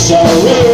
Sorry.